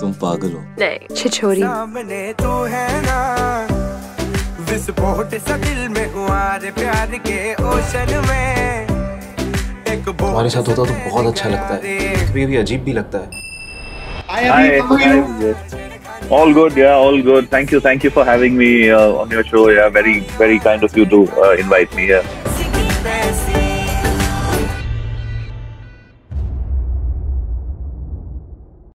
तुम पागल हो। नहीं छिछोरी। सामने तो है ना विस्फोट सा दिल में हुआ रे प्यार के ओशन में। तुम्हारे साथ होता तो बहुत अच्छा लगता है, कभी कभी अजीब भी लगता है। All good, yeah, all good. Thank you for having me on your show. Yeah, very, very kind of you to invite me here. Yeah.